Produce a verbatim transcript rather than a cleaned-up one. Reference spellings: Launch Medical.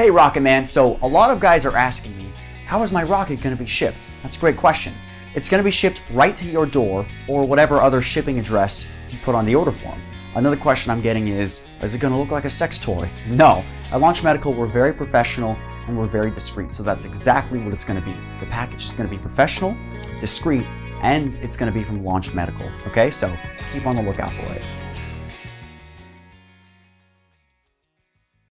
Hey Rocket Man, so a lot of guys are asking me, how is my rocket going to be shipped? That's a great question. It's going to be shipped right to your door or whatever other shipping address you put on the order form. Another question I'm getting is, is it going to look like a sex toy? No. At Launch Medical, we're very professional and we're very discreet, so that's exactly what it's going to be. The package is going to be professional, discreet, and it's going to be from Launch Medical. Okay, so keep on the lookout for it.